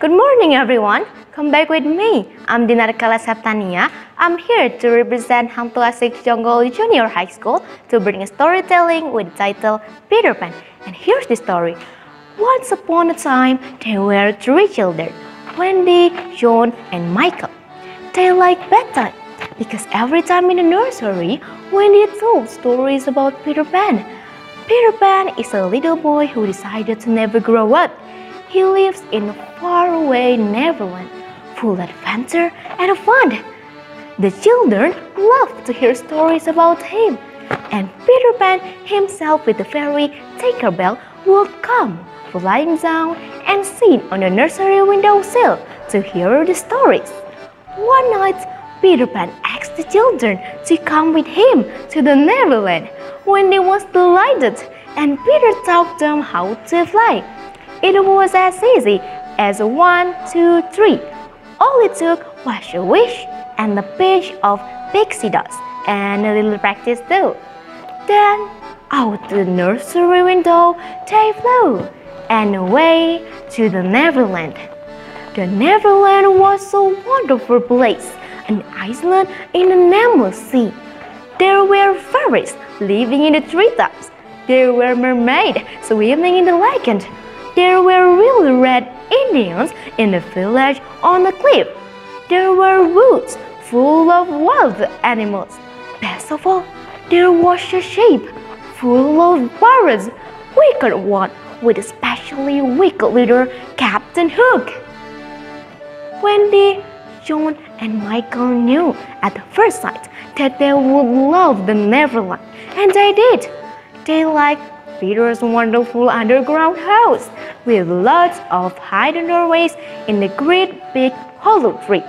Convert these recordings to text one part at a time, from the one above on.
Good morning, everyone. Come back with me. I'm Diinaar Kayla Septania. I'm here to represent Hang Tuah 6 Jonggol Junior High School to bring a storytelling with the title Peter Pan. And here's the story. Once upon a time, there were three children, Wendy, John, and Michael. They liked bedtime because every time in the nursery, Wendy told stories about Peter Pan. Peter Pan is a little boy who decided to never grow up. He lives in a faraway Neverland, full of adventure and fun. The children love to hear stories about him, and Peter Pan himself with the fairy Tinker Bell would come flying down and sit on the nursery windowsill to hear the stories. One night, Peter Pan asked the children to come with him to the Neverland. Wendy was delighted, and Peter taught them how to fly. It was as easy as 1, 2, 3. All it took was a wish and a pinch of pixie dust and a little practice too. Then, out the nursery window, they flew and away to the Neverland. The Neverland was a wonderful place, an island in the nameless sea. There were fairies living in the treetops. There were mermaids swimming in the lake. There were really red Indians in the village on the cliff. There were woods full of wild animals. Best of all, there was a sheep full of pirates, wicked one with a especially wicked leader, Captain Hook. Wendy, John, and Michael knew at the first sight that they would love the Neverland, and they did. They liked Peter's wonderful underground house with lots of hidden doorways in the great big hollow tree.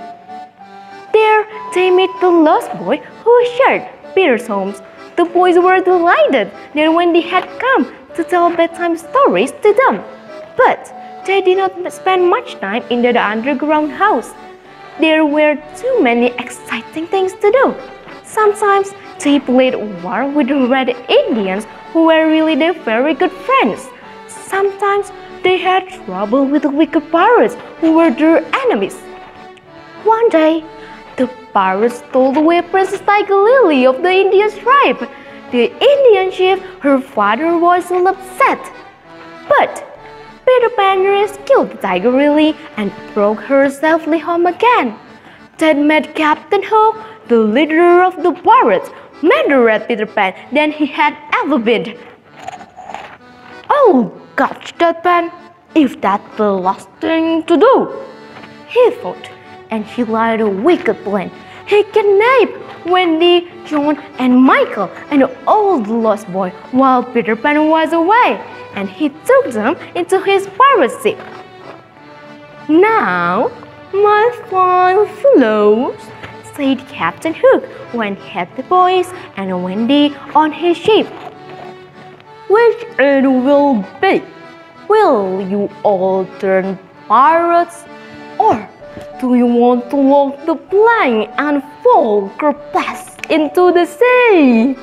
There they met the lost boy who shared Peter's home. The boys were delighted that Wendy had come to tell bedtime stories to them. But they did not spend much time in the underground house. There were too many exciting things to do. Sometimes they played war with the red Indians, who were really their very good friends. Sometimes they had trouble with the wicked pirates, who were their enemies. One day, the pirates stole away Princess Tiger Lily of the Indian tribe. The Indian chief, her father, was upset. But Peter Pan rescued Tiger Lily and brought her safely home again. Then met Captain Hook, the leader of the pirates, madder at Peter Pan than he had ever been. Oh, gosh, that Pan! If that's the last thing to do! He thought, and he lied a wicked plan. He kidnapped Wendy, John, and Michael and the old lost boy while Peter Pan was away, and he took them into his pirate ship. "Now, my fine fellows," said Captain Hook when he had the boys and Wendy on his ship. "Which it will be? Will you all turn pirates, or do you want to walk the plank and fall kerplash into the sea?"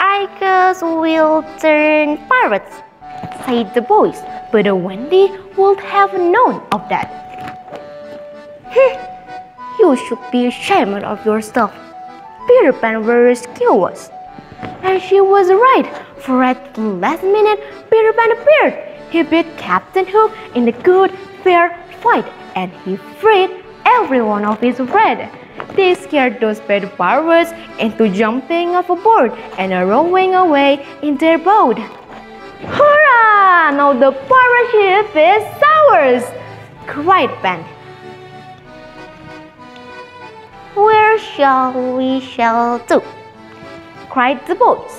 "I guess we'll turn pirates," said the boys, but Wendy would have none of that. "You should be ashamed of yourself. Peter Pan very skilled." And she was right, for at the last minute, Peter Pan appeared. He beat Captain Hook in the good, fair fight, and he freed every one of his friends. They scared those bad pirates into jumping off a board and rowing away in their boat. "Hurrah! Now the pirate ship is ours!" cried Pan. "Where shall we sail to?" cried the boys.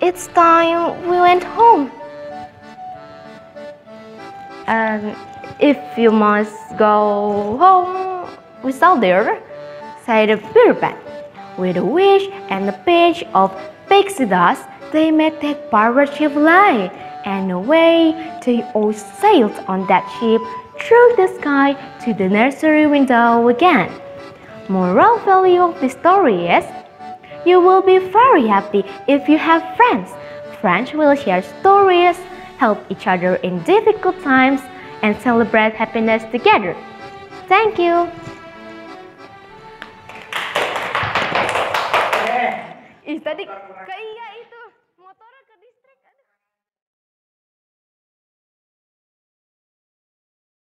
"It's time we went home." "If you must go home, we sail there," said Peter Pan. With a wish and a pinch of pixie dust, they made that pirate ship fly, and away they all sailed on that ship through the sky to the nursery window again. Moral value of the story is, you will be very happy if you have friends. friends will share stories, help each other in difficult times, and celebrate happiness together. Thank you! Is that it?